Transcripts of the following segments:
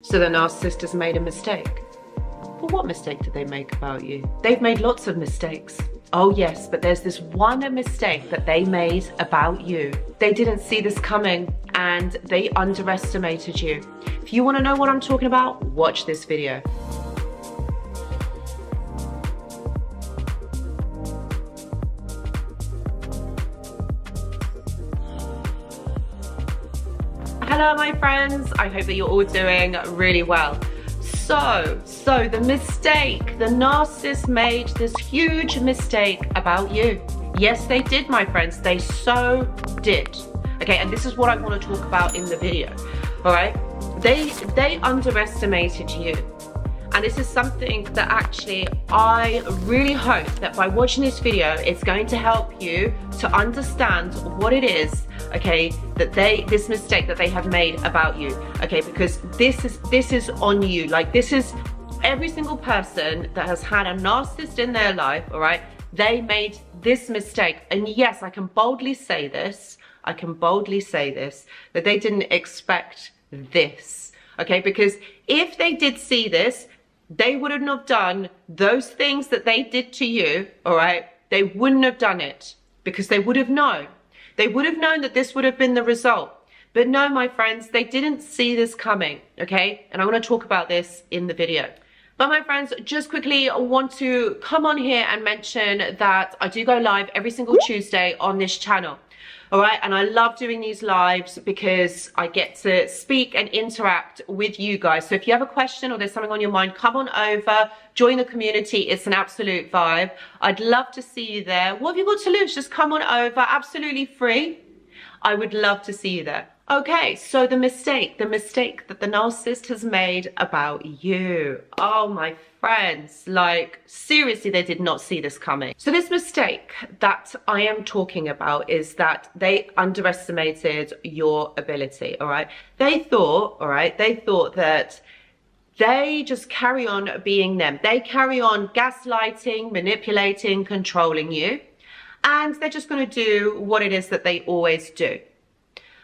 So the narcissist has made a mistake. But what mistake did they make about you? They've made lots of mistakes. Oh yes, but there's this one mistake that they made about you. They didn't see this coming and they underestimated you. If you want to know what I'm talking about, watch this video. Hello my friends, I hope that you're all doing really well. So the mistake, the narcissist made this huge mistake about you. Yes they did my friends, they so did. Okay, and this is what I want to talk about in the video, all right? They underestimated you. And this is something that actually I really hope that by watching this video, it's going to help you to understand what it is, okay, that this mistake that they have made about you, okay, because this is on you. Like, this is every single person that has had a narcissist in their life, all right, they made this mistake. And yes, I can boldly say this, that they didn't expect this, okay, because if they did see this, they wouldn't have done those things that they did to you, all right? They wouldn't have done it because they would have known. They would have known that this would have been the result. But no, my friends, they didn't see this coming, okay? And I want to talk about this in the video. But my friends, just quickly want to come on here and mention that I do go live every single Tuesday on this channel. All right, and I love doing these lives because I get to speak and interact with you guys. So if you have a question or there's something on your mind, come on over, join the community. It's an absolute vibe. I'd love to see you there. What have you got to lose? Just come on over, absolutely free. I would love to see you there. Okay, so the mistake that the narcissist has made about you. Oh my friends, like seriously, they did not see this coming. So this mistake that I am talking about is that they underestimated your ability, all right? They thought that they just carry on being them. They carry on gaslighting, manipulating, controlling you, and they're just gonna do what it is that they always do.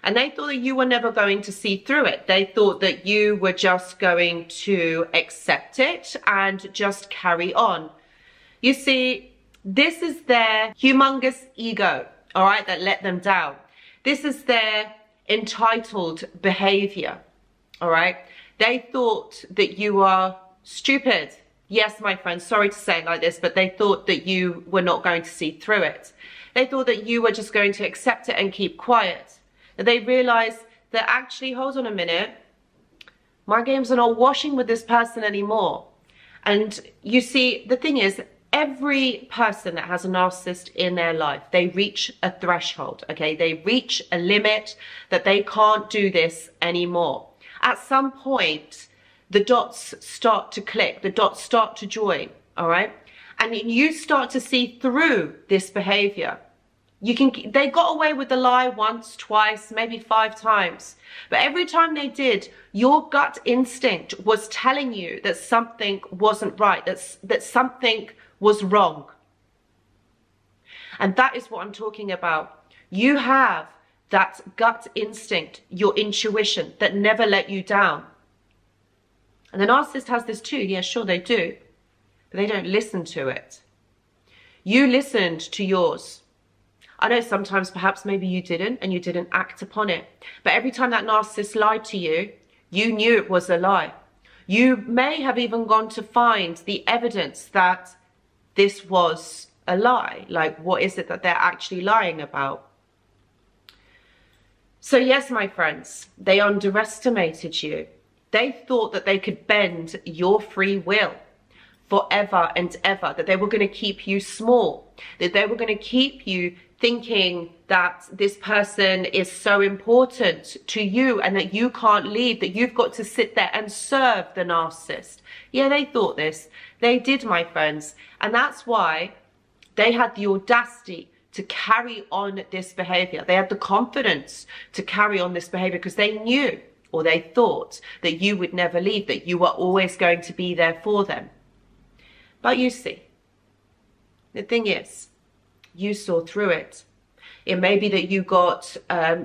And they thought that you were never going to see through it. They thought that you were just going to accept it and just carry on. You see, this is their humongous ego, all right, that let them down. This is their entitled behavior, all right? They thought that you were stupid. Yes, my friend, sorry to say it like this, but they thought that you were not going to see through it. They thought that you were just going to accept it and keep quiet. They realize that actually, hold on a minute, my games are not washing with this person anymore. And you see, the thing is, every person that has a narcissist in their life, they reach a threshold, okay? They reach a limit that they can't do this anymore. At some point, the dots start to click, the dots start to join, all right? And you start to see through this behavior. They got away with the lie once, twice, maybe 5 times. But every time they did, your gut instinct was telling you that something wasn't right, that something was wrong. And that is what I'm talking about. You have that gut instinct, your intuition that never let you down. And the narcissist has this too. Yeah, sure they do, but they don't listen to it. You listened to yours. I know sometimes perhaps maybe you didn't and you didn't act upon it. But every time that narcissist lied to you, you knew it was a lie. You may have even gone to find the evidence that this was a lie. Like, what is it that they're actually lying about? So yes, my friends, they underestimated you. They thought that they could bend your free will forever and ever, that they were going to keep you small, that they were going to keep you thinking that this person is so important to you and that you can't leave, that you've got to sit there and serve the narcissist. Yeah, they thought this. They did, my friends. And that's why they had the audacity to carry on this behavior. They had the confidence to carry on this behavior because they knew, or they thought, that you would never leave, that you were always going to be there for them. But you see, the thing is, you saw through it. It may be that you got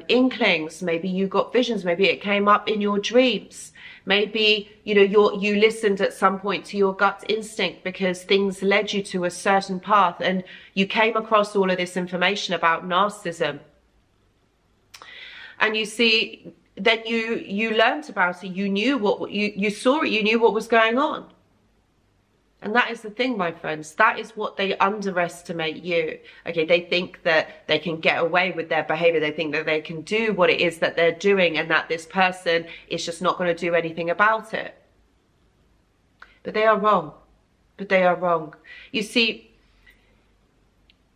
inklings, maybe you got visions, maybe it came up in your dreams. Maybe, you know, you listened at some point to your gut instinct because things led you to a certain path and you came across all of this information about narcissism. And you see, then you learned about it, you knew what, you saw it, you knew what was going on. And that is the thing, my friends, that is what they underestimate you. Okay, they think that they can get away with their behavior. They think that they can do what it is that they're doing and that this person is just not going to do anything about it. But they are wrong. But they are wrong. You see,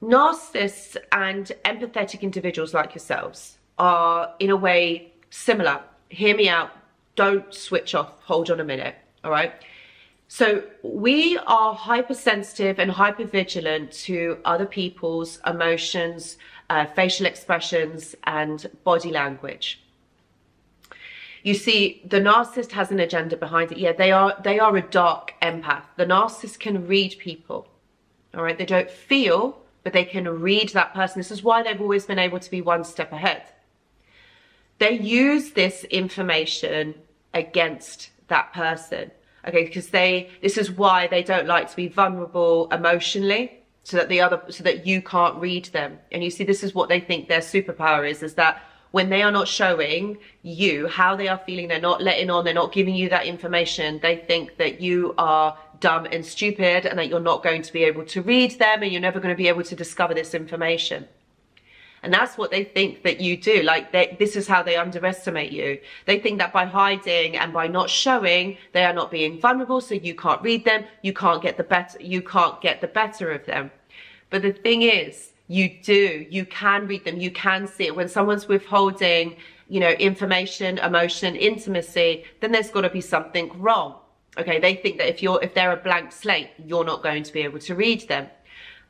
narcissists and empathetic individuals like yourselves are in a way similar. Hear me out. Don't switch off. Hold on a minute. All right. So we are hypersensitive and hypervigilant to other people's emotions, facial expressions, and body language. You see, the narcissist has an agenda behind it. Yeah, they are a dark empath. The narcissist can read people, all right? They don't feel, but they can read that person. This is why they've always been able to be one step ahead. They use this information against that person. Okay, because this is why they don't like to be vulnerable emotionally, so that you can't read them. And you see, this is what they think their superpower is that when they are not showing you how they are feeling, they're not letting on, they're not giving you that information, they think that you are dumb and stupid and that you're not going to be able to read them and you're never going to be able to discover this information. And that's what they think that you do. Like, this is how they underestimate you. They think that by hiding and by not showing, they are not being vulnerable, so you can't read them, you can't get the better of them. But the thing is, you can read them, you can see it. When someone's withholding, you know, information, emotion, intimacy, then there's got to be something wrong. Okay, they think that if they're a blank slate, you're not going to be able to read them.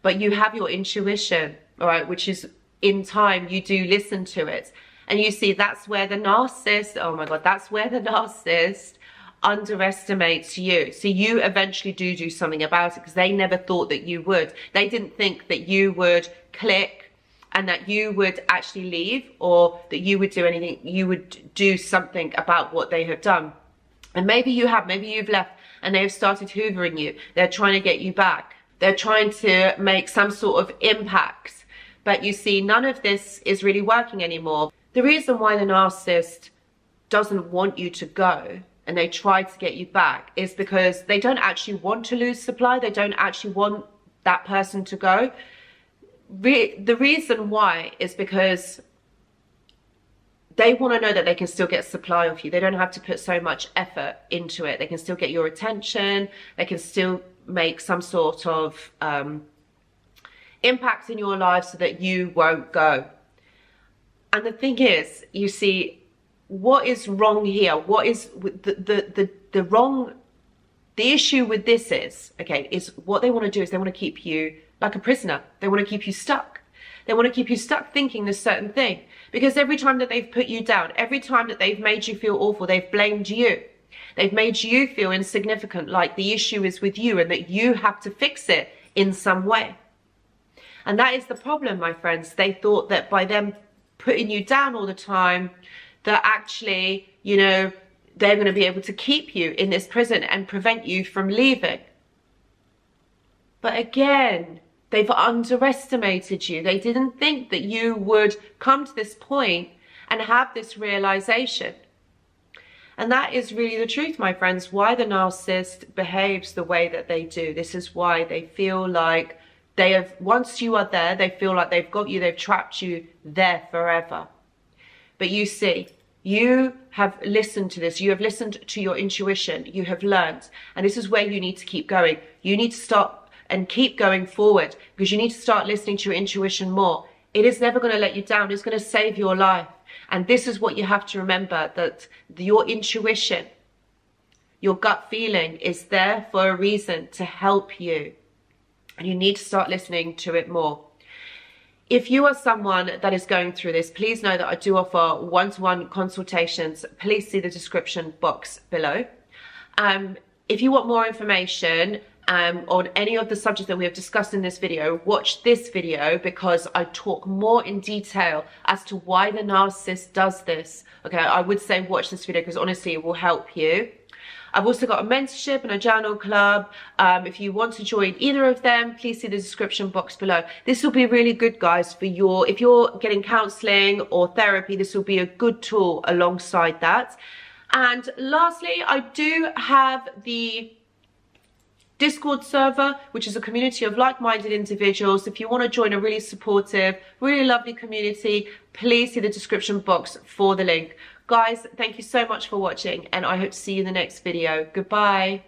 But you have your intuition, all right, which is, in time, you do listen to it. And you see, that's where the narcissist, oh my God, that's where the narcissist underestimates you. So you eventually do something about it because they never thought that you would. They didn't think that you would click and that you would actually leave or that you would do anything, you would do something about what they have done. And maybe you have, maybe you've left and they have started hoovering you. They're trying to get you back. They're trying to make some sort of impact. But you see, none of this is really working anymore. The reason why the narcissist doesn't want you to go and they try to get you back is because they don't actually want to lose supply. They don't actually want that person to go. The reason why is because they want to know that they can still get supply off you. They don't have to put so much effort into it. They can still get your attention. They can still make some sort of impact in your life so that you won't go. And the thing is, you see, what is wrong here? What is the issue with this is, okay, is what they want to do is they want to keep you like a prisoner. They want to keep you stuck. They want to keep you stuck thinking this certain thing, because every time that they've put you down, every time that they've made you feel awful, they've blamed you. They've made you feel insignificant, like the issue is with you and that you have to fix it in some way. And that is the problem, my friends. They thought that by them putting you down all the time, that actually, you know, they're going to be able to keep you in this prison and prevent you from leaving. But again, they've underestimated you. They didn't think that you would come to this point and have this realization. And that is really the truth, my friends, why the narcissist behaves the way that they do. This is why they feel like they have, once you are there, they feel like they've got you, they've trapped you there forever. But you see, you have listened to this, you have listened to your intuition, you have learned, and this is where you need to keep going. You need to start and keep going forward because you need to start listening to your intuition more. It is never going to let you down, it's going to save your life. And this is what you have to remember, that your intuition, your gut feeling is there for a reason to help you. And you need to start listening to it more. If you are someone that is going through this, please know that I do offer one-to-one consultations. Please see the description box below. If you want more information, on any of the subjects that we have discussed in this video, watch this video because I talk more in detail as to why the narcissist does this. Okay, I would say watch this video because honestly it will help you. I've also got a mentorship and a journal club. If you want to join either of them, please see the description box below. This will be really good, guys, for your, if you're getting counseling or therapy, this will be a good tool alongside that. And lastly, I do have the Discord server, which is a community of like-minded individuals. If you want to join a really supportive, really lovely community, please see the description box for the link. Guys, thank you so much for watching, and I hope to see you in the next video. Goodbye.